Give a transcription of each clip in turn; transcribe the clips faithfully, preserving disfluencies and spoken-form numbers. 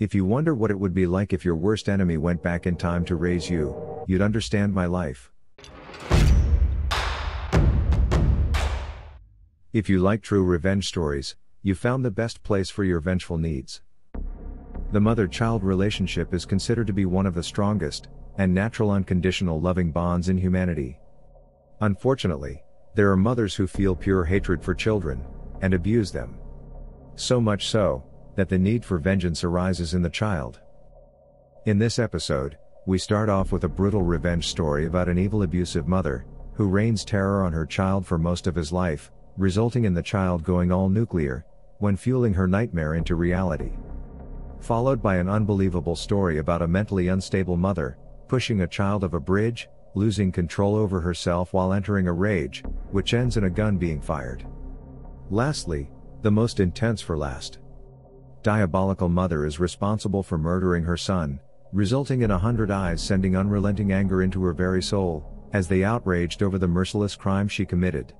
If you wonder what it would be like if your worst enemy went back in time to raise you, you'd understand my life. If you like true revenge stories, you found the best place for your vengeful needs. The mother-child relationship is considered to be one of the strongest and natural unconditional loving bonds in humanity. Unfortunately, there are mothers who feel pure hatred for children and abuse them. So much so, that the need for vengeance arises in the child. In this episode, we start off with a brutal revenge story about an evil abusive mother, who rains terror on her child for most of his life, resulting in the child going all nuclear, when fueling her nightmare into reality. Followed by an unbelievable story about a mentally unstable mother, pushing a child off a bridge, losing control over herself while entering a rage, which ends in a gun being fired. Lastly, the most intense for last. Diabolical mother is responsible for murdering her son, resulting in a hundred eyes sending unrelenting anger into her very soul, as they outraged over the merciless crime she committed.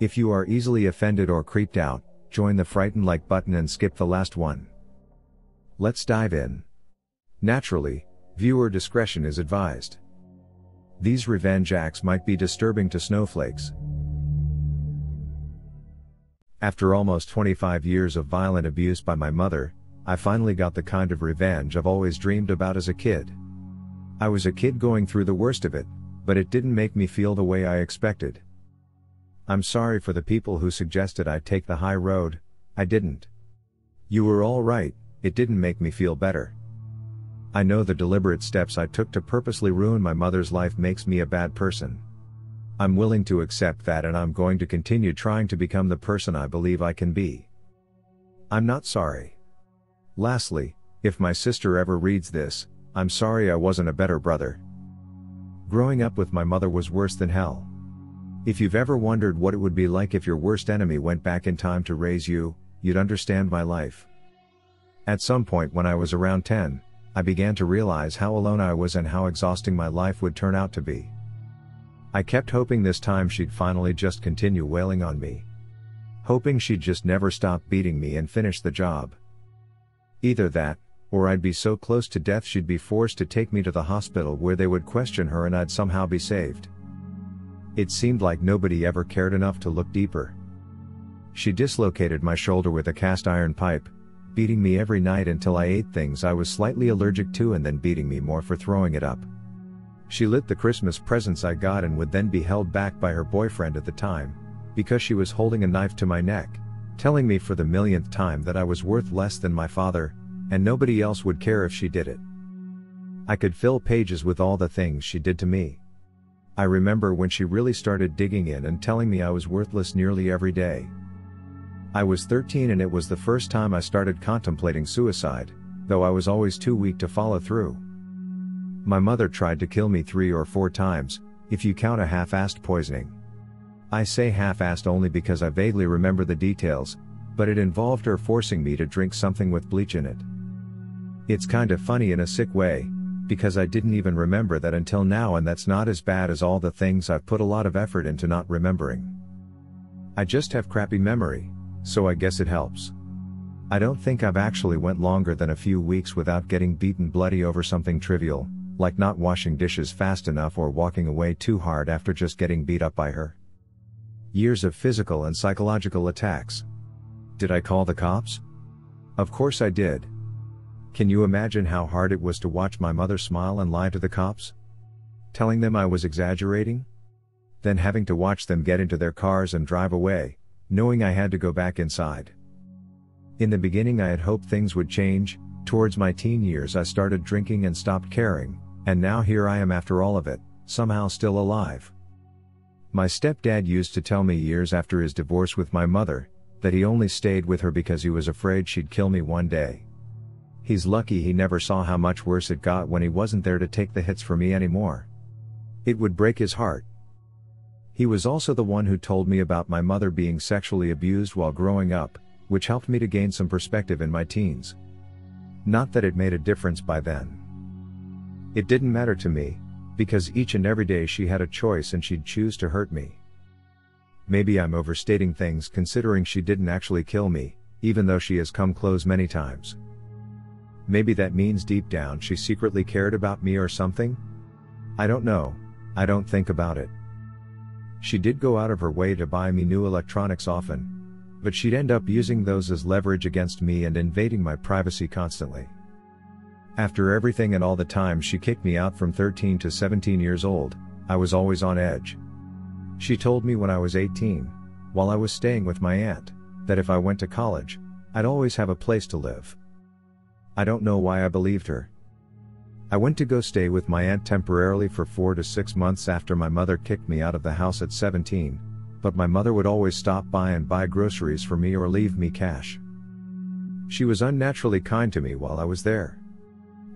If you are easily offended or creeped out, join the frightened like button and skip the last one. Let's dive in. Naturally, viewer discretion is advised. These revenge acts might be disturbing to snowflakes. After almost twenty-five years of violent abuse by my mother, I finally got the kind of revenge I've always dreamed about as a kid. I was a kid going through the worst of it, but it didn't make me feel the way I expected. I'm sorry for the people who suggested I take the high road. I didn't. You were all right, it didn't make me feel better. I know the deliberate steps I took to purposely ruin my mother's life makes me a bad person. I'm willing to accept that, and I'm going to continue trying to become the person I believe I can be. I'm not sorry. Lastly, if my sister ever reads this, I'm sorry I wasn't a better brother. Growing up with my mother was worse than hell. If you've ever wondered what it would be like if your worst enemy went back in time to raise you, you'd understand my life. At some point when I was around ten, I began to realize how alone I was and how exhausting my life would turn out to be. I kept hoping this time she'd finally just continue wailing on me. Hoping she'd just never stop beating me and finish the job. Either that, or I'd be so close to death she'd be forced to take me to the hospital where they would question her and I'd somehow be saved. It seemed like nobody ever cared enough to look deeper. She dislocated my shoulder with a cast iron pipe, beating me every night until I ate things I was slightly allergic to and then beating me more for throwing it up. She lit the Christmas presents I got and would then be held back by her boyfriend at the time, because she was holding a knife to my neck, telling me for the millionth time that I was worth less than my father, and nobody else would care if she did it. I could fill pages with all the things she did to me. I remember when she really started digging in and telling me I was worthless nearly every day. I was thirteen and it was the first time I started contemplating suicide, though I was always too weak to follow through. My mother tried to kill me three or four times, if you count a half-assed poisoning. I say half-assed only because I vaguely remember the details, but it involved her forcing me to drink something with bleach in it. It's kind of funny in a sick way, because I didn't even remember that until now, and that's not as bad as all the things I've put a lot of effort into not remembering. I just have crappy memory, so I guess it helps. I don't think I've actually went longer than a few weeks without getting beaten bloody over something trivial, like not washing dishes fast enough or walking away too hard after just getting beat up by her. Years of physical and psychological attacks. Did I call the cops? Of course I did. Can you imagine how hard it was to watch my mother smile and lie to the cops? Telling them I was exaggerating? Then having to watch them get into their cars and drive away, knowing I had to go back inside. In the beginning I had hoped things would change. Towards my teen years I started drinking and stopped caring, and now here I am after all of it, somehow still alive. My stepdad used to tell me years after his divorce with my mother, that he only stayed with her because he was afraid she'd kill me one day. He's lucky he never saw how much worse it got when he wasn't there to take the hits for me anymore. It would break his heart. He was also the one who told me about my mother being sexually abused while growing up, which helped me to gain some perspective in my teens. Not that it made a difference by then. It didn't matter to me, because each and every day she had a choice and she'd choose to hurt me. Maybe I'm overstating things considering she didn't actually kill me, even though she has come close many times. Maybe that means deep down she secretly cared about me or something? I don't know. I don't think about it. She did go out of her way to buy me new electronics often, but she'd end up using those as leverage against me and invading my privacy constantly. After everything and all the time she kicked me out from thirteen to seventeen years old, I was always on edge. She told me when I was eighteen, while I was staying with my aunt, that if I went to college, I'd always have a place to live. I don't know why I believed her. I went to go stay with my aunt temporarily for four to six months after my mother kicked me out of the house at seventeen, but my mother would always stop by and buy groceries for me or leave me cash. She was unnaturally kind to me while I was there.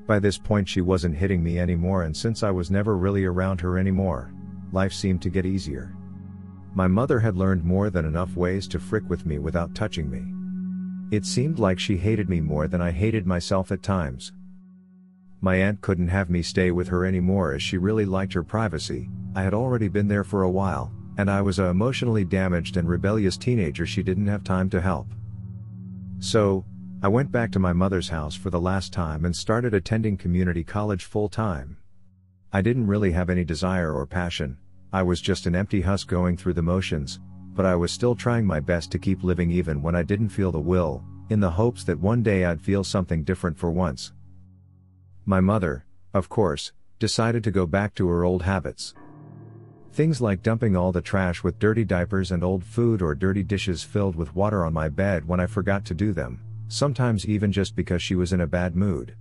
By this point she wasn't hitting me anymore, and since I was never really around her anymore, life seemed to get easier. My mother had learned more than enough ways to frick with me without touching me. It seemed like she hated me more than I hated myself at times. My aunt couldn't have me stay with her anymore as she really liked her privacy. I had already been there for a while, and I was an emotionally damaged and rebellious teenager she didn't have time to help. So, I went back to my mother's house for the last time and started attending community college full-time. I didn't really have any desire or passion. I was just an empty husk going through the motions, but I was still trying my best to keep living even when I didn't feel the will, in the hopes that one day I'd feel something different for once. My mother, of course, decided to go back to her old habits. Things like dumping all the trash with dirty diapers and old food or dirty dishes filled with water on my bed when I forgot to do them, sometimes even just because she was in a bad mood.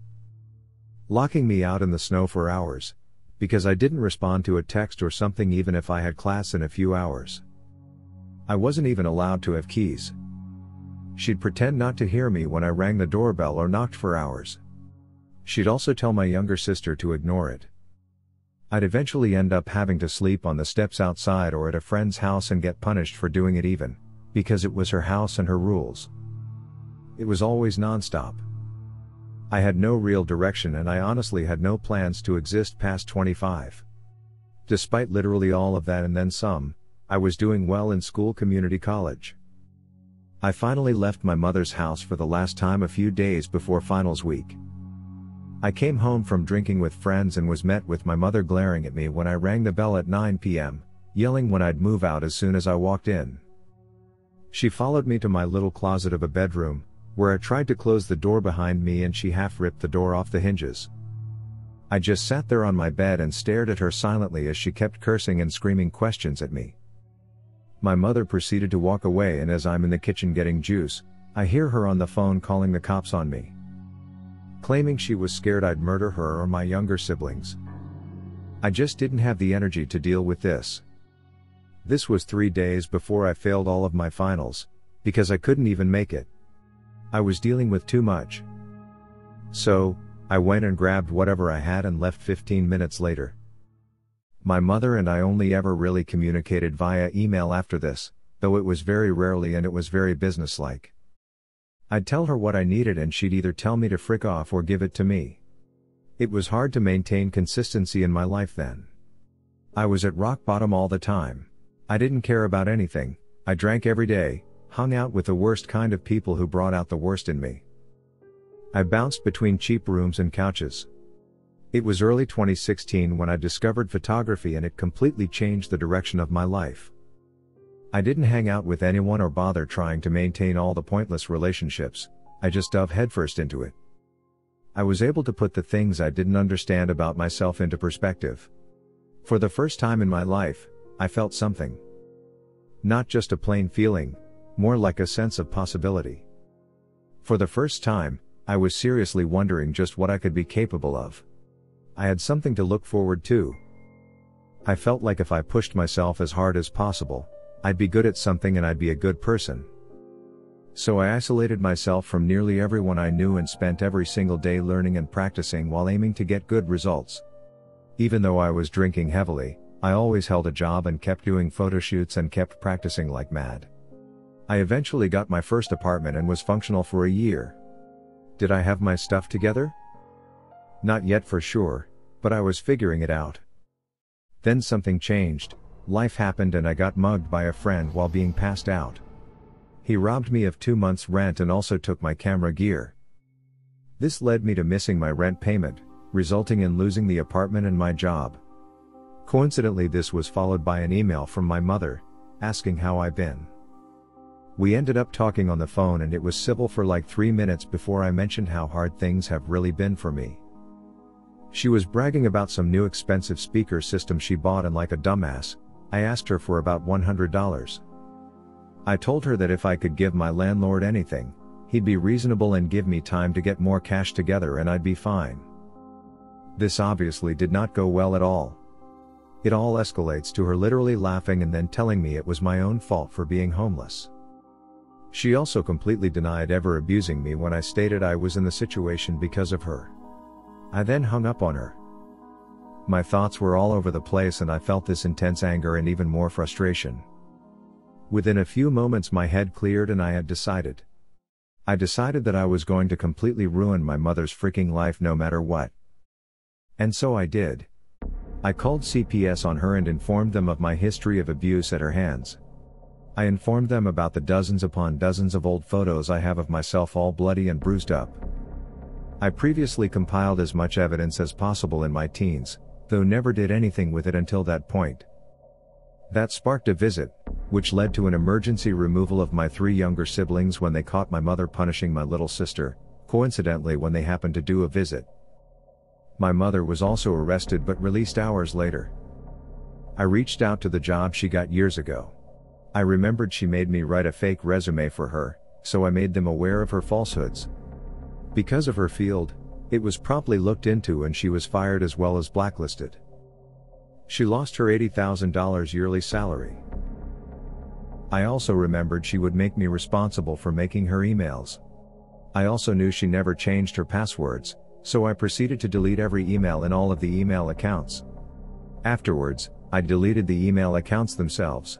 Locking me out in the snow for hours, because I didn't respond to a text or something even if I had class in a few hours. I wasn't even allowed to have keys. She'd pretend not to hear me when I rang the doorbell or knocked for hours. She'd also tell my younger sister to ignore it. I'd eventually end up having to sleep on the steps outside or at a friend's house and get punished for doing it even, because it was her house and her rules. It was always nonstop. I had no real direction, and I honestly had no plans to exist past twenty-five. Despite literally all of that and then some, I was doing well in school community college. I finally left my mother's house for the last time a few days before finals week. I came home from drinking with friends and was met with my mother glaring at me when I rang the bell at nine p m, yelling when I'd move out as soon as I walked in. She followed me to my little closet of a bedroom, where I tried to close the door behind me and she half ripped the door off the hinges. I just sat there on my bed and stared at her silently as she kept cursing and screaming questions at me. My mother proceeded to walk away, and as I'm in the kitchen getting juice, I hear her on the phone calling the cops on me, claiming she was scared I'd murder her or my younger siblings. I just didn't have the energy to deal with this. This was three days before I failed all of my finals, because I couldn't even make it. I was dealing with too much. So, I went and grabbed whatever I had and left fifteen minutes later. My mother and I only ever really communicated via email after this, though it was very rarely and it was very businesslike. I'd tell her what I needed and she'd either tell me to frick off or give it to me. It was hard to maintain consistency in my life then. I was at rock bottom all the time. I didn't care about anything, I drank every day, hung out with the worst kind of people who brought out the worst in me. I bounced between cheap rooms and couches. It was early twenty sixteen when I discovered photography, and it completely changed the direction of my life. I didn't hang out with anyone or bother trying to maintain all the pointless relationships, I just dove headfirst into it. I was able to put the things I didn't understand about myself into perspective. For the first time in my life, I felt something. Not just a plain feeling, more like a sense of possibility. For the first time, I was seriously wondering just what I could be capable of. I had something to look forward to. I felt like if I pushed myself as hard as possible, I'd be good at something and I'd be a good person. So I isolated myself from nearly everyone I knew and spent every single day learning and practicing while aiming to get good results. Even though I was drinking heavily, I always held a job and kept doing photo shoots and kept practicing like mad. I eventually got my first apartment and was functional for a year. Did I have my stuff together? Not yet for sure, but I was figuring it out. Then something changed. Life happened and I got mugged by a friend while being passed out. He robbed me of two months' rent and also took my camera gear. This led me to missing my rent payment, resulting in losing the apartment and my job. Coincidentally, this was followed by an email from my mother, asking how I've been. We ended up talking on the phone, and it was civil for like three minutes before I mentioned how hard things have really been for me. She was bragging about some new expensive speaker system she bought, and like a dumbass, I asked her for about one hundred dollars. I told her that if I could give my landlord anything, he'd be reasonable and give me time to get more cash together and I'd be fine. This obviously did not go well at all. It all escalates to her literally laughing and then telling me it was my own fault for being homeless. She also completely denied ever abusing me when I stated I was in the situation because of her. I then hung up on her. My thoughts were all over the place, and I felt this intense anger and even more frustration. Within a few moments my head cleared, and I had decided. I decided that I was going to completely ruin my mother's freaking life no matter what. And so I did. I called C P S on her and informed them of my history of abuse at her hands. I informed them about the dozens upon dozens of old photos I have of myself all bloody and bruised up. I previously compiled as much evidence as possible in my teens, though never did anything with it until that point. That sparked a visit, which led to an emergency removal of my three younger siblings when they caught my mother punishing my little sister, coincidentally when they happened to do a visit. My mother was also arrested but released hours later. I reached out to the job she got years ago. I remembered she made me write a fake resume for her, so I made them aware of her falsehoods. Because of her field, it was promptly looked into and she was fired as well as blacklisted. She lost her eighty thousand dollars yearly salary. I also remembered she would make me responsible for making her emails. I also knew she never changed her passwords, so I proceeded to delete every email in all of the email accounts. Afterwards, I deleted the email accounts themselves.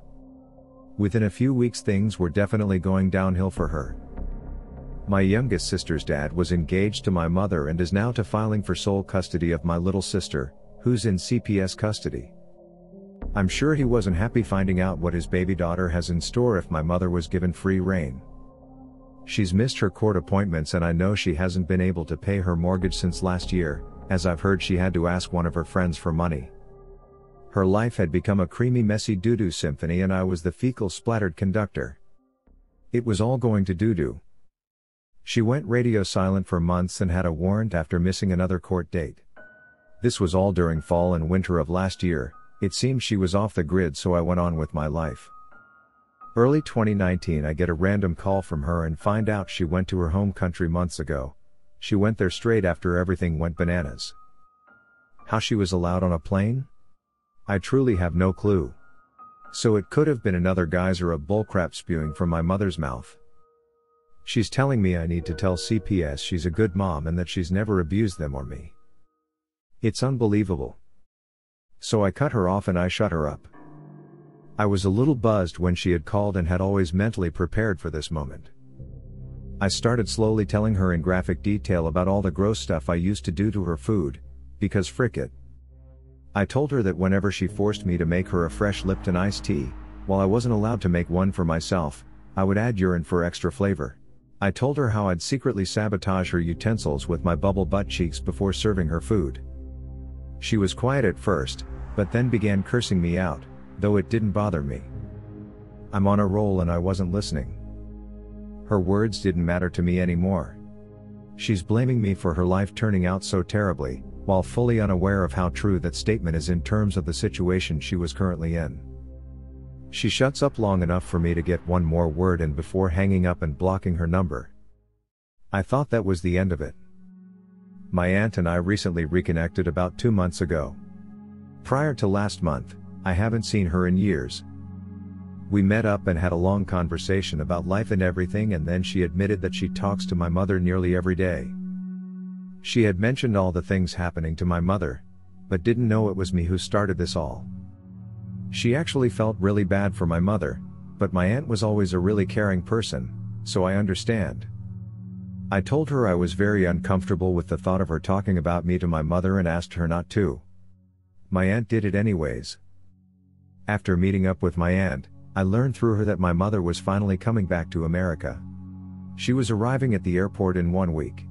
Within a few weeks things were definitely going downhill for her. My youngest sister's dad was engaged to my mother and is now to filing for sole custody of my little sister, who's in C P S custody. I'm sure he wasn't happy finding out what his baby daughter has in store if my mother was given free rein. She's missed her court appointments, and I know she hasn't been able to pay her mortgage since last year, as I've heard she had to ask one of her friends for money. Her life had become a creamy messy doo-doo symphony, and I was the fecal splattered conductor. It was all going to doo-doo. She went radio silent for months and had a warrant after missing another court date. This was all during fall and winter of last year. It seemed she was off the grid, so I went on with my life. Early twenty nineteen I get a random call from her and find out she went to her home country months ago. She went there straight after everything went bananas. How she was allowed on a plane? I truly have no clue. So it could have been another geyser of bullcrap spewing from my mother's mouth. She's telling me I need to tell C P S she's a good mom and that she's never abused them or me. It's unbelievable. So I cut her off and I shut her up. I was a little buzzed when she had called and had always mentally prepared for this moment. I started slowly telling her in graphic detail about all the gross stuff I used to do to her food, because frick it. I told her that whenever she forced me to make her a fresh Lipton iced tea, while I wasn't allowed to make one for myself, I would add urine for extra flavor. I told her how I'd secretly sabotage her utensils with my bubble butt cheeks before serving her food. She was quiet at first, but then began cursing me out, though it didn't bother me. I'm on a roll and I wasn't listening. Her words didn't matter to me anymore. She's blaming me for her life turning out so terribly, while fully unaware of how true that statement is in terms of the situation she was currently in. She shuts up long enough for me to get one more word in before hanging up and blocking her number. I thought that was the end of it. My aunt and I recently reconnected about two months ago. Prior to last month, I haven't seen her in years. We met up and had a long conversation about life and everything, and then she admitted that she talks to my mother nearly every day. She had mentioned all the things happening to my mother, but didn't know it was me who started this all. She actually felt really bad for my mother, but my aunt was always a really caring person, so I understand. I told her I was very uncomfortable with the thought of her talking about me to my mother and asked her not to. My aunt did it anyways. After meeting up with my aunt, I learned through her that my mother was finally coming back to America. She was arriving at the airport in one week.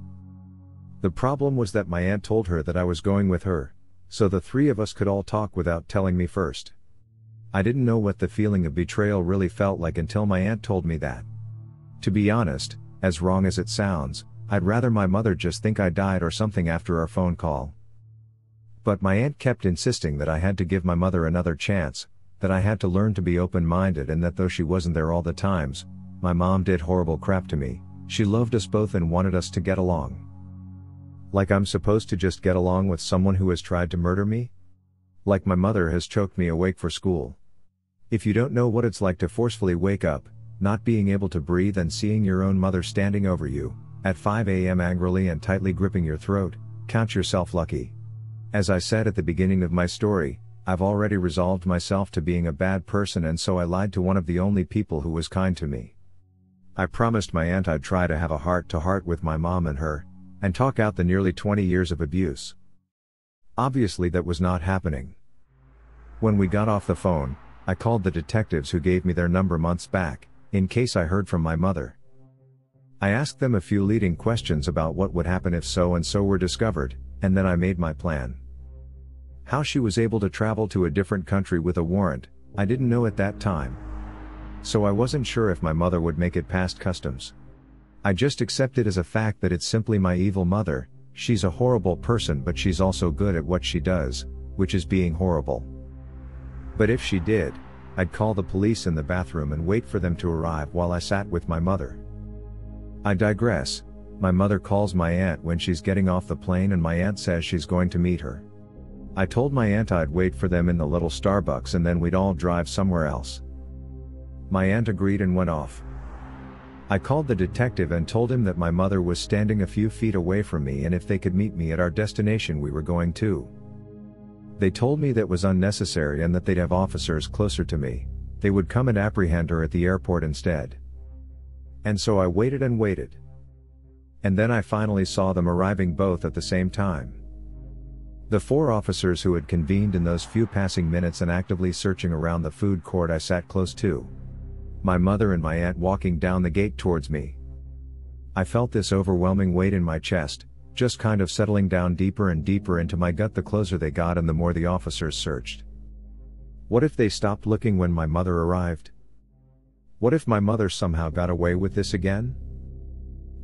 The problem was that my aunt told her that I was going with her, so the three of us could all talk without telling me first. I didn't know what the feeling of betrayal really felt like until my aunt told me that. To be honest, as wrong as it sounds, I'd rather my mother just think I died or something after our phone call. But my aunt kept insisting that I had to give my mother another chance, that I had to learn to be open-minded, and that though she wasn't there all the times, my mom did horrible crap to me, she loved us both and wanted us to get along. Like I'm supposed to just get along with someone who has tried to murder me? Like my mother has choked me awake for school. If you don't know what it's like to forcefully wake up, not being able to breathe, and seeing your own mother standing over you, at five a m angrily and tightly gripping your throat, count yourself lucky. As I said at the beginning of my story, I've already resolved myself to being a bad person, and so I lied to one of the only people who was kind to me. I promised my aunt I'd try to have a heart-to-heart with my mom and her, and talk out the nearly twenty years of abuse. Obviously that was not happening. When we got off the phone, I called the detectives who gave me their number months back, in case I heard from my mother. I asked them a few leading questions about what would happen if so and so were discovered, and then I made my plan. How she was able to travel to a different country with a warrant, I didn't know at that time. So I wasn't sure if my mother would make it past customs. I just accepted as a fact that it's simply my evil mother, she's a horrible person but she's also good at what she does, which is being horrible. But if she did, I'd call the police in the bathroom and wait for them to arrive while I sat with my mother. I digress. My mother calls my aunt when she's getting off the plane and my aunt says she's going to meet her. I told my aunt I'd wait for them in the little Starbucks and then we'd all drive somewhere else. My aunt agreed and went off. I called the detective and told him that my mother was standing a few feet away from me and if they could meet me at our destination we were going to. They told me that was unnecessary and that they'd have officers closer to me, they would come and apprehend her at the airport instead. And so I waited and waited. And then I finally saw them arriving both at the same time. The four officers who had convened in those few passing minutes and actively searching around the food court I sat close to. My mother and my aunt walking down the gate towards me. I felt this overwhelming weight in my chest, just kind of settling down deeper and deeper into my gut the closer they got and the more the officers searched. What if they stopped looking when my mother arrived? What if my mother somehow got away with this again?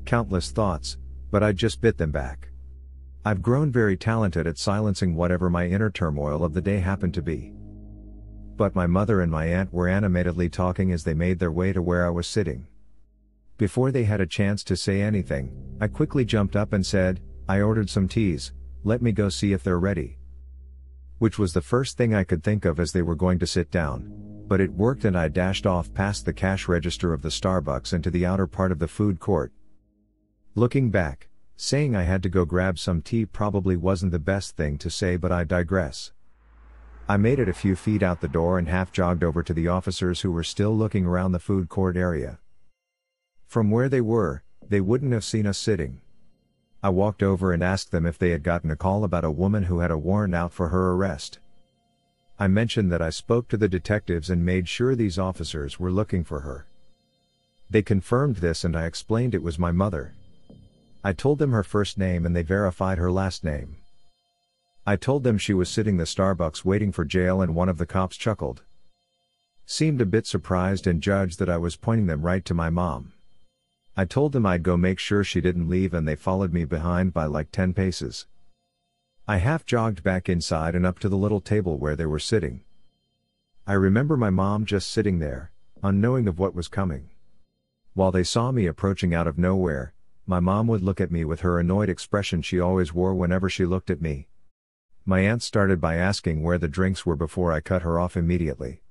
Countless thoughts, but I just bit them back. I've grown very talented at silencing whatever my inner turmoil of the day happened to be. But my mother and my aunt were animatedly talking as they made their way to where I was sitting. Before they had a chance to say anything, I quickly jumped up and said, "I ordered some teas, let me go see if they're ready." Which was the first thing I could think of as they were going to sit down, but it worked and I dashed off past the cash register of the Starbucks into the outer part of the food court. Looking back, saying I had to go grab some tea probably wasn't the best thing to say, but I digress. I made it a few feet out the door and half jogged over to the officers who were still looking around the food court area. From where they were, they wouldn't have seen us sitting. I walked over and asked them if they had gotten a call about a woman who had a warrant out for her arrest. I mentioned that I spoke to the detectives and made sure these officers were looking for her. They confirmed this and I explained it was my mother. I told them her first name and they verified her last name. I told them she was sitting in the Starbucks waiting for jail and one of the cops chuckled. Seemed a bit surprised and judged that I was pointing them right to my mom. I told them I'd go make sure she didn't leave and they followed me behind by like ten paces. I half jogged back inside and up to the little table where they were sitting. I remember my mom just sitting there, unknowing of what was coming. While they saw me approaching out of nowhere, my mom would look at me with her annoyed expression she always wore whenever she looked at me. My aunt started by asking where the drinks were before I cut her off immediately.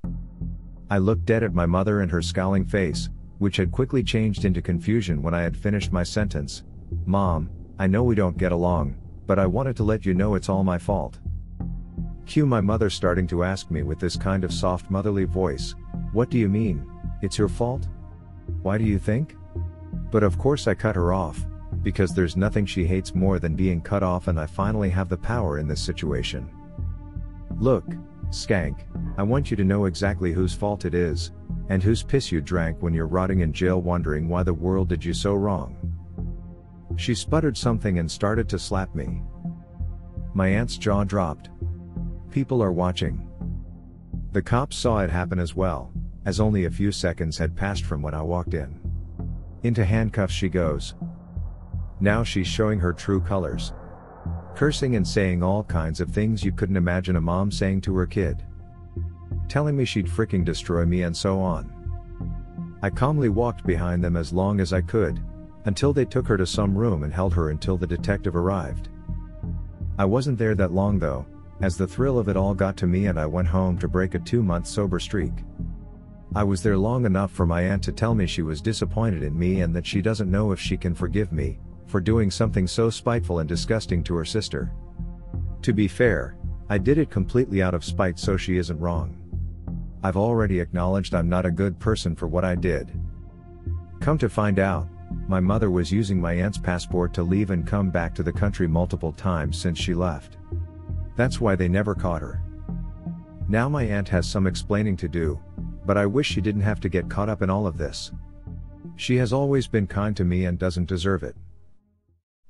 I looked dead at my mother and her scowling face, which had quickly changed into confusion when I had finished my sentence. "Mom, I know we don't get along, but I wanted to let you know it's all my fault." Cue my mother starting to ask me with this kind of soft motherly voice, "What do you mean? It's your fault? Why do you think?" But of course I cut her off, because there's nothing she hates more than being cut off and I finally have the power in this situation. "Look, skank, I want you to know exactly whose fault it is, and whose piss you drank when you're rotting in jail wondering why the world did you so wrong. She sputtered something and started to slap me. My aunt's jaw dropped. People are watching. The cops saw it happen as well, as only a few seconds had passed from when I walked in. Into handcuffs she goes. Now she's showing her true colors. Cursing and saying all kinds of things you couldn't imagine a mom saying to her kid. Telling me she'd freaking destroy me and so on. I calmly walked behind them as long as I could, until they took her to some room and held her until the detective arrived. I wasn't there that long though, as the thrill of it all got to me and I went home to break a two-month sober streak. I was there long enough for my aunt to tell me she was disappointed in me and that she doesn't know if she can forgive me, for doing something so spiteful and disgusting to her sister. To be fair, I did it completely out of spite, so she isn't wrong. I've already acknowledged I'm not a good person for what I did. Come to find out, my mother was using my aunt's passport to leave and come back to the country multiple times since she left. That's why they never caught her. Now my aunt has some explaining to do, but I wish she didn't have to get caught up in all of this. She has always been kind to me and doesn't deserve it.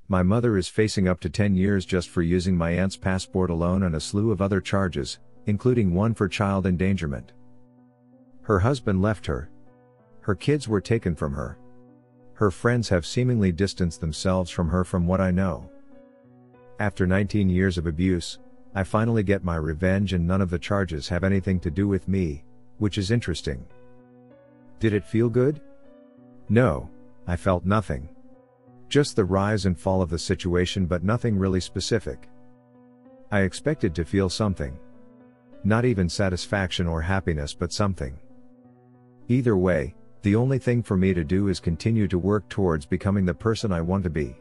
My mother is facing up to ten years just for using my aunt's passport alone and a slew of other charges, including one for child endangerment. Her husband left her. Her kids were taken from her. Her friends have seemingly distanced themselves from her from what I know. After nineteen years of abuse, I finally get my revenge and none of the charges have anything to do with me, which is interesting. Did it feel good? No, I felt nothing. Just the rise and fall of the situation, but nothing really specific. I expected to feel something. Not even satisfaction or happiness, but something. Either way, the only thing for me to do is continue to work towards becoming the person I want to be.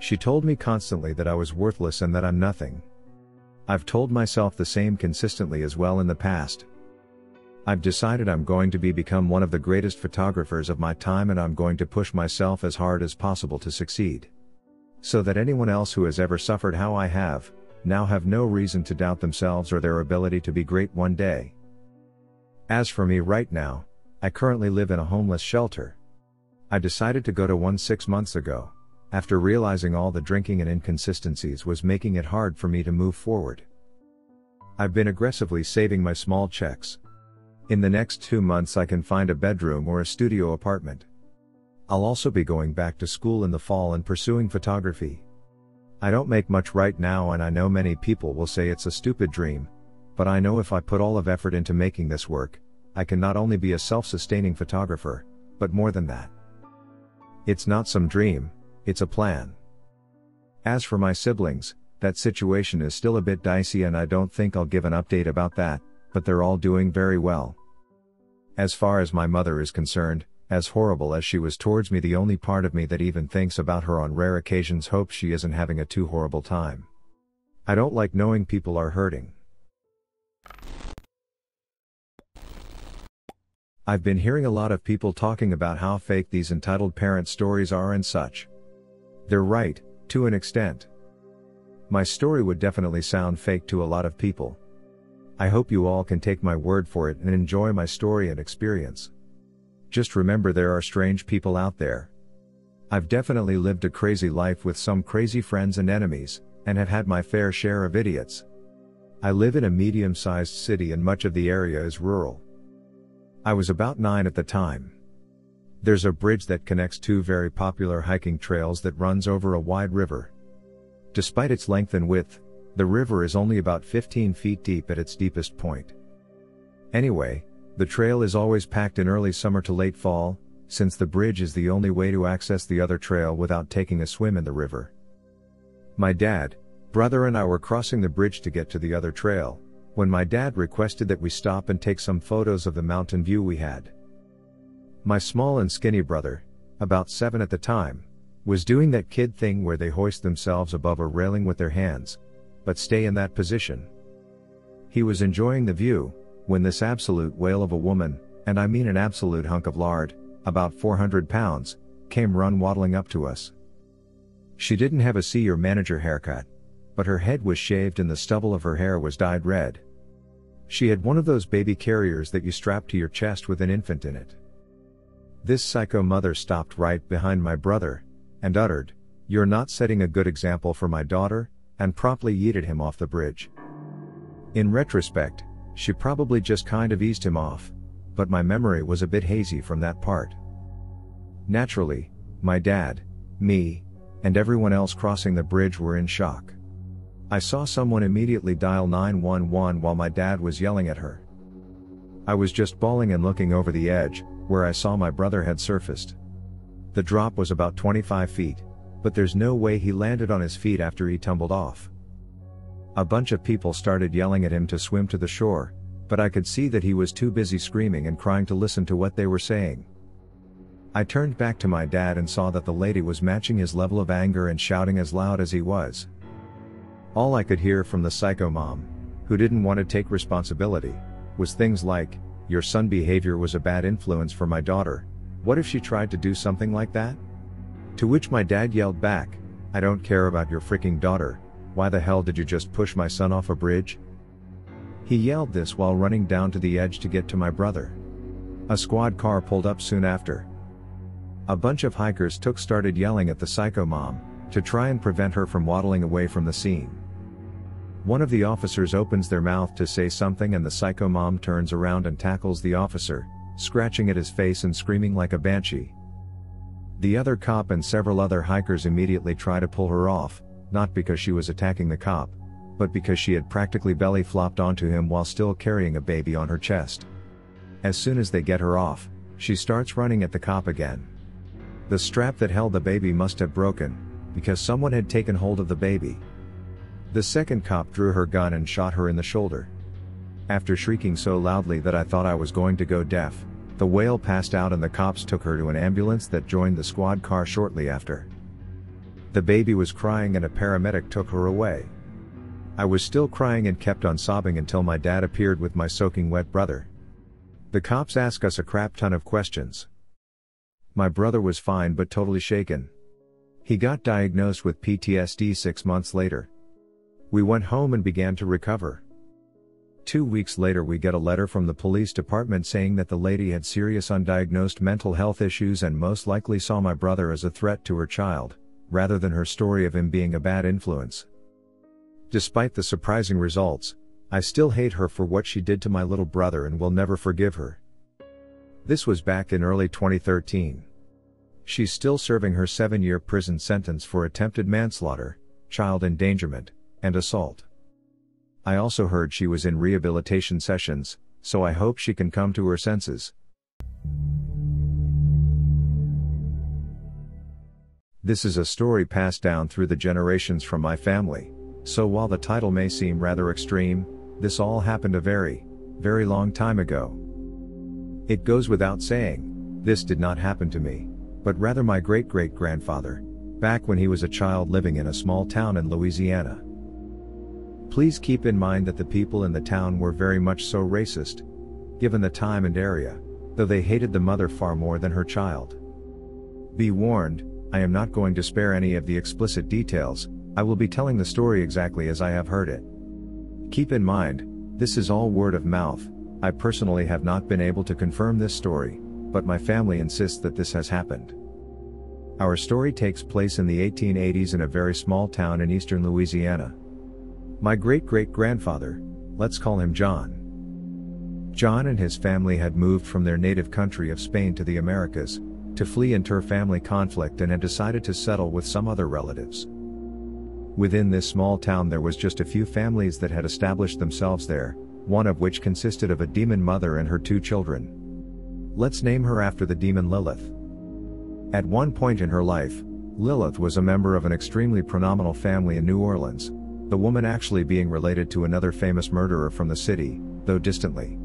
She told me constantly that I was worthless and that I'm nothing. I've told myself the same consistently as well in the past. I've decided I'm going to be become one of the greatest photographers of my time, and I'm going to push myself as hard as possible to succeed. So that anyone else who has ever suffered how I have, now have no reason to doubt themselves or their ability to be great one day. As for me right now, I currently live in a homeless shelter. I decided to go to one six months ago. After realizing all the drinking and inconsistencies was making it hard for me to move forward. I've been aggressively saving my small checks. In the next two months I can find a bedroom or a studio apartment. I'll also be going back to school in the fall and pursuing photography. I don't make much right now and I know many people will say it's a stupid dream, but I know if I put all of effort into making this work, I can not only be a self-sustaining photographer, but more than that. It's not some dream. It's a plan. As for my siblings, that situation is still a bit dicey and I don't think I'll give an update about that, but they're all doing very well. As far as my mother is concerned, as horrible as she was towards me, the only part of me that even thinks about her on rare occasions hopes she isn't having a too horrible time. I don't like knowing people are hurting. I've been hearing a lot of people talking about how fake these entitled parent stories are and such. They're right, to an extent. My story would definitely sound fake to a lot of people. I hope you all can take my word for it and enjoy my story and experience. Just remember, there are strange people out there. I've definitely lived a crazy life with some crazy friends and enemies, and have had my fair share of idiots. I live in a medium-sized city and much of the area is rural. I was about nine at the time. There's a bridge that connects two very popular hiking trails that runs over a wide river. Despite its length and width, the river is only about fifteen feet deep at its deepest point. Anyway, the trail is always packed in early summer to late fall, since the bridge is the only way to access the other trail without taking a swim in the river. My dad, brother and I were crossing the bridge to get to the other trail, when my dad requested that we stop and take some photos of the mountain view we had. My small and skinny brother, about seven at the time, was doing that kid thing where they hoist themselves above a railing with their hands, but stay in that position. He was enjoying the view, when this absolute whale of a woman, and I mean an absolute hunk of lard, about four hundred pounds, came run waddling up to us. She didn't have a see your manager haircut, but her head was shaved and the stubble of her hair was dyed red. She had one of those baby carriers that you strap to your chest with an infant in it. This psycho mother stopped right behind my brother, and uttered, "You're not setting a good example for my daughter," and promptly yeeted him off the bridge. In retrospect, she probably just kind of eased him off, but my memory was a bit hazy from that part. Naturally, my dad, me, and everyone else crossing the bridge were in shock. I saw someone immediately dial nine one one while my dad was yelling at her. I was just bawling and looking over the edge, where I saw my brother had surfaced. The drop was about twenty-five feet, but there's no way he landed on his feet after he tumbled off. A bunch of people started yelling at him to swim to the shore, but I could see that he was too busy screaming and crying to listen to what they were saying. I turned back to my dad and saw that the lady was matching his level of anger and shouting as loud as he was. All I could hear from the psycho mom, who didn't want to take responsibility, was things like, "Your son's behavior was a bad influence for my daughter. What if she tried to do something like that?" To which my dad yelled back, "I don't care about your freaking daughter. Why the hell did you just push my son off a bridge?" He yelled this while running down to the edge to get to my brother. A squad car pulled up soon after. A bunch of hikers took started yelling at the psycho mom, to try and prevent her from waddling away from the scene. One of the officers opens their mouth to say something and the psycho mom turns around and tackles the officer, scratching at his face and screaming like a banshee. The other cop and several other hikers immediately try to pull her off, not because she was attacking the cop, but because she had practically belly flopped onto him while still carrying a baby on her chest. As soon as they get her off, she starts running at the cop again. The strap that held the baby must have broken, because someone had taken hold of the baby. The second cop drew her gun and shot her in the shoulder. After shrieking so loudly that I thought I was going to go deaf, the whale passed out and the cops took her to an ambulance that joined the squad car shortly after. The baby was crying and a paramedic took her away. I was still crying and kept on sobbing until my dad appeared with my soaking wet brother. The cops asked us a crap ton of questions. My brother was fine but totally shaken. He got diagnosed with P T S D six months later. We went home and began to recover. Two weeks later we get a letter from the police department saying that the lady had serious undiagnosed mental health issues and most likely saw my brother as a threat to her child, rather than her story of him being a bad influence. Despite the surprising results, I still hate her for what she did to my little brother and will never forgive her. This was back in early twenty thirteen. She's still serving her seven-year prison sentence for attempted manslaughter, child endangerment, and assault. I also heard she was in rehabilitation sessions, so I hope she can come to her senses. This is a story passed down through the generations from my family, so while the title may seem rather extreme, this all happened a very, very long time ago. It goes without saying, this did not happen to me, but rather my great-great-grandfather, back when he was a child living in a small town in Louisiana. Please keep in mind that the people in the town were very much so racist, given the time and area, though they hated the mother far more than her child. Be warned, I am not going to spare any of the explicit details. I will be telling the story exactly as I have heard it. Keep in mind, this is all word of mouth. I personally have not been able to confirm this story, but my family insists that this has happened. Our story takes place in the eighteen eighties in a very small town in eastern Louisiana. My great-great-grandfather, let's call him John. John and his family had moved from their native country of Spain to the Americas, to flee inter-family conflict and had decided to settle with some other relatives. Within this small town there was just a few families that had established themselves there, one of which consisted of a demon mother and her two children. Let's name her after the demon Lilith. At one point in her life, Lilith was a member of an extremely prominent family in New Orleans, the woman actually being related to another famous murderer from the city, though distantly.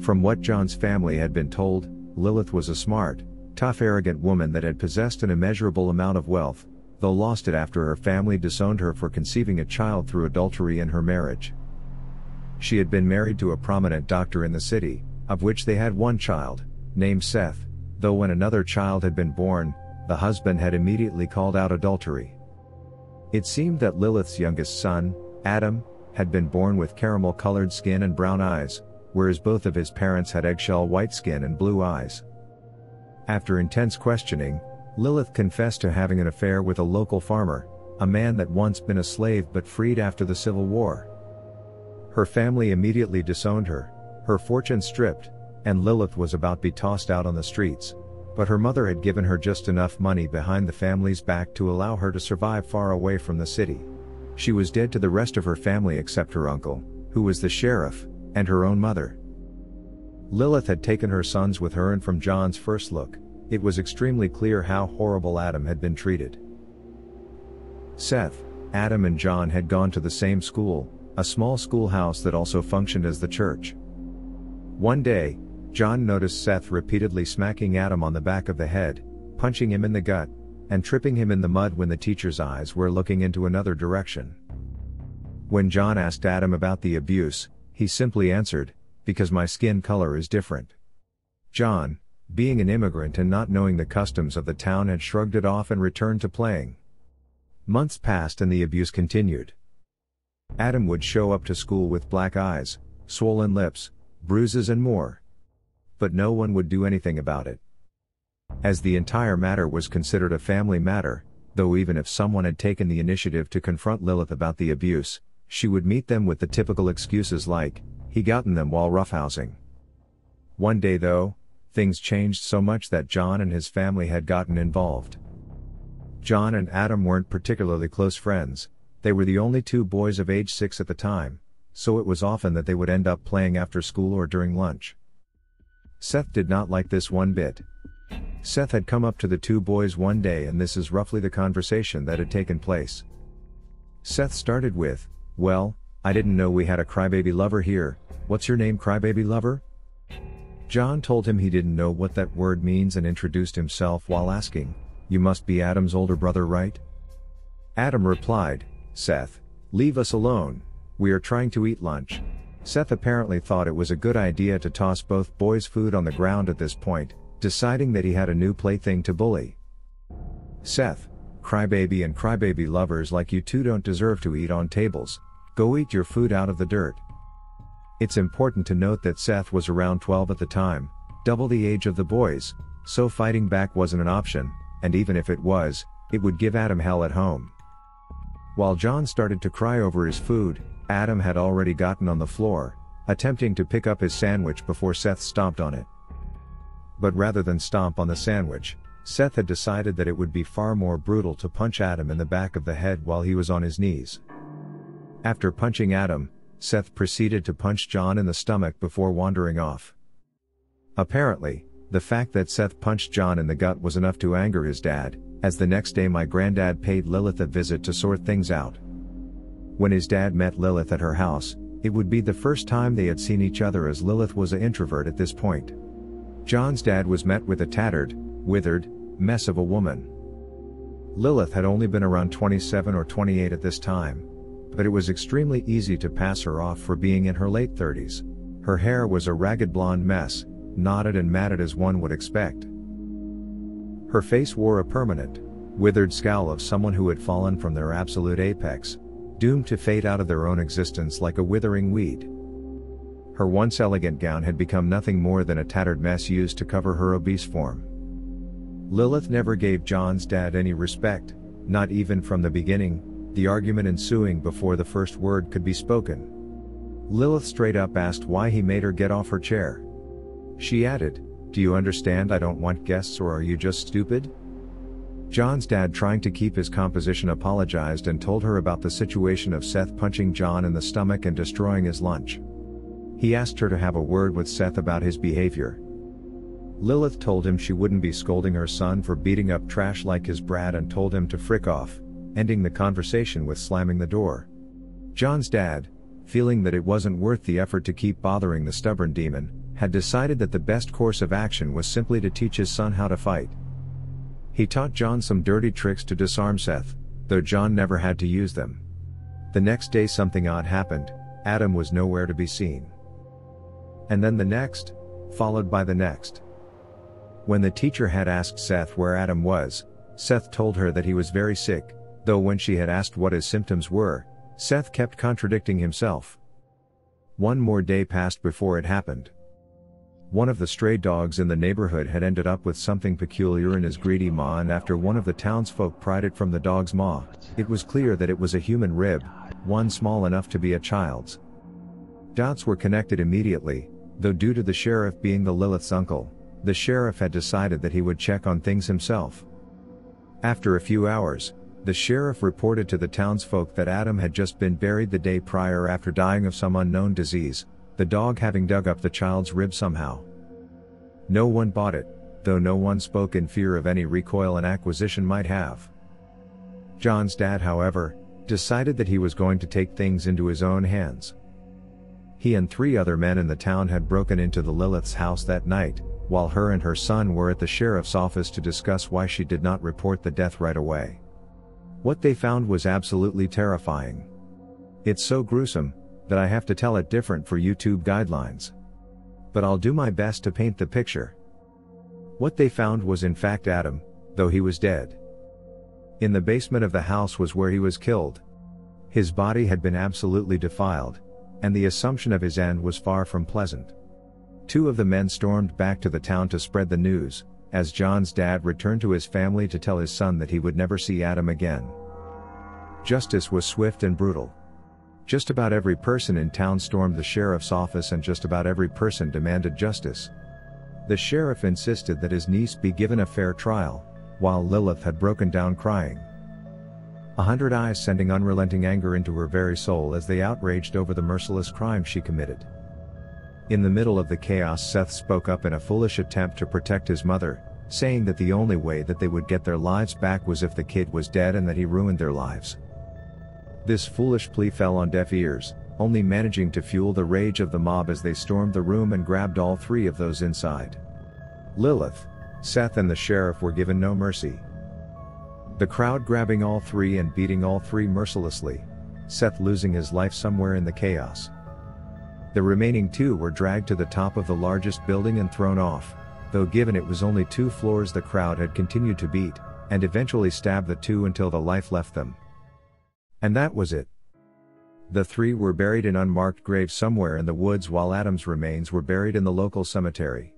From what John's family had been told, Lilith was a smart, tough, arrogant woman that had possessed an immeasurable amount of wealth, though lost it after her family disowned her for conceiving a child through adultery in her marriage. She had been married to a prominent doctor in the city, of which they had one child, named Seth, though when another child had been born, the husband had immediately called out adultery. It seemed that Lilith's youngest son, Adam, had been born with caramel-colored skin and brown eyes, whereas both of his parents had eggshell white skin and blue eyes. After intense questioning, Lilith confessed to having an affair with a local farmer, a man that once been a slave but freed after the Civil War. Her family immediately disowned her, her fortune stripped, and Lilith was about to be tossed out on the streets, but her mother had given her just enough money behind the family's back to allow her to survive far away from the city. She was dead to the rest of her family except her uncle, who was the sheriff, and her own mother. Lilith had taken her sons with her, and from John's first look, it was extremely clear how horrible Adam had been treated. Seth, Adam and John had gone to the same school, a small schoolhouse that also functioned as the church. One day, John noticed Seth repeatedly smacking Adam on the back of the head, punching him in the gut, and tripping him in the mud when the teacher's eyes were looking into another direction. When John asked Adam about the abuse, he simply answered, "Because my skin color is different." John, being an immigrant and not knowing the customs of the town, had shrugged it off and returned to playing. Months passed and the abuse continued. Adam would show up to school with black eyes, swollen lips, bruises and more. But no one would do anything about it. As the entire matter was considered a family matter, though even if someone had taken the initiative to confront Lilith about the abuse, she would meet them with the typical excuses like, "he gotten them while roughhousing." One day though, things changed so much that John and his family had gotten involved. John and Adam weren't particularly close friends, they were the only two boys of age six at the time, so it was often that they would end up playing after school or during lunch. Seth did not like this one bit. Seth had come up to the two boys one day, and this is roughly the conversation that had taken place. Seth started with, "Well, I didn't know we had a crybaby lover here, what's your name, crybaby lover?" John told him he didn't know what that word means and introduced himself while asking, "You must be Adam's older brother, right?" Adam replied, "Seth, leave us alone, we are trying to eat lunch." Seth apparently thought it was a good idea to toss both boys' food on the ground at this point, deciding that he had a new plaything to bully. "Seth, crybaby and crybaby lovers like you two don't deserve to eat on tables, go eat your food out of the dirt." It's important to note that Seth was around twelve at the time, double the age of the boys, so fighting back wasn't an option, and even if it was, it would give Adam hell at home. While John started to cry over his food, Adam had already gotten on the floor, attempting to pick up his sandwich before Seth stomped on it. But rather than stomp on the sandwich, Seth had decided that it would be far more brutal to punch Adam in the back of the head while he was on his knees. After punching Adam, Seth proceeded to punch John in the stomach before wandering off. Apparently, the fact that Seth punched John in the gut was enough to anger his dad, as the next day my granddad paid Lilith a visit to sort things out. When his dad met Lilith at her house, it would be the first time they had seen each other, as Lilith was an introvert at this point. John's dad was met with a tattered, withered mess of a woman. Lilith had only been around twenty-seven or twenty-eight at this time, but it was extremely easy to pass her off for being in her late thirties. Her hair was a ragged blonde mess, knotted and matted as one would expect. Her face wore a permanent, withered scowl of someone who had fallen from their absolute apex, doomed to fade out of their own existence like a withering weed. Her once elegant gown had become nothing more than a tattered mess used to cover her obese form. Lilith never gave John's dad any respect, not even from the beginning, the argument ensuing before the first word could be spoken. Lilith straight up asked why he made her get off her chair. She added, "Do you understand I don't want guests, or are you just stupid?" John's dad, trying to keep his composition, apologized and told her about the situation of Seth punching John in the stomach and destroying his lunch. He asked her to have a word with Seth about his behavior. Lilith told him she wouldn't be scolding her son for beating up trash like his brat and told him to frick off, ending the conversation with slamming the door. John's dad, feeling that it wasn't worth the effort to keep bothering the stubborn demon, had decided that the best course of action was simply to teach his son how to fight. He taught John some dirty tricks to disarm Seth, though John never had to use them. The next day something odd happened, Adam was nowhere to be seen. And then the next, followed by the next. When the teacher had asked Seth where Adam was, Seth told her that he was very sick, though when she had asked what his symptoms were, Seth kept contradicting himself. One more day passed before it happened. one of the stray dogs in the neighborhood had ended up with something peculiar in his greedy maw, and after one of the townsfolk pried it from the dog's maw, it was clear that it was a human rib, one small enough to be a child's. Dots were connected immediately, though due to the sheriff being the Lilith's uncle, the sheriff had decided that he would check on things himself. After a few hours, the sheriff reported to the townsfolk that Adam had just been buried the day prior after dying of some unknown disease, the dog having dug up the child's rib somehow. No one bought it, though no one spoke in fear of any recoil an acquisition might have. John's dad, however, decided that he was going to take things into his own hands. He and three other men in the town had broken into the Lilith's house that night, while her and her son were at the sheriff's office to discuss why she did not report the death right away. What they found was absolutely terrifying. It's so gruesome that I have to tell it different for YouTube guidelines, but I'll do my best to paint the picture. What they found was in fact Adam, though he was dead. In the basement of the house was where he was killed. His body had been absolutely defiled, and the assumption of his end was far from pleasant. Two of the men stormed back to the town to spread the news, as John's dad returned to his family to tell his son that he would never see Adam again. Justice was swift and brutal. Just about every person in town stormed the sheriff's office, and just about every person demanded justice. The sheriff insisted that his niece be given a fair trial, while Lilith had broken down crying. A hundred eyes sending unrelenting anger into her very soul as they outraged over the merciless crime she committed. In the middle of the chaos, Seth spoke up in a foolish attempt to protect his mother, saying that the only way that they would get their lives back was if the kid was dead and that he ruined their lives. This foolish plea fell on deaf ears, only managing to fuel the rage of the mob as they stormed the room and grabbed all three of those inside. Lilith, Seth and the sheriff were given no mercy. The crowd grabbing all three and beating all three mercilessly, Seth losing his life somewhere in the chaos. The remaining two were dragged to the top of the largest building and thrown off, though given it was only two floors the crowd had continued to beat, and eventually stabbed the two until the life left them. And that was it. The three were buried in unmarked graves somewhere in the woods, while Adam's remains were buried in the local cemetery.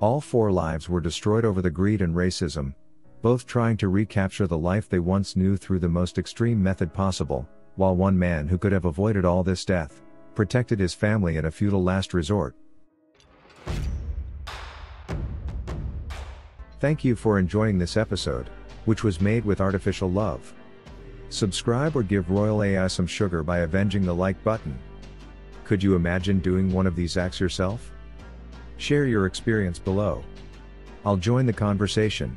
All four lives were destroyed over the greed and racism, both trying to recapture the life they once knew through the most extreme method possible, while one man who could have avoided all this death, protected his family at a futile last resort. Thank you for enjoying this episode, which was made with artificial love. Subscribe or give Royal A I some sugar by avenging the like button. Could you imagine doing one of these acts yourself? Share your experience below. I'll join the conversation.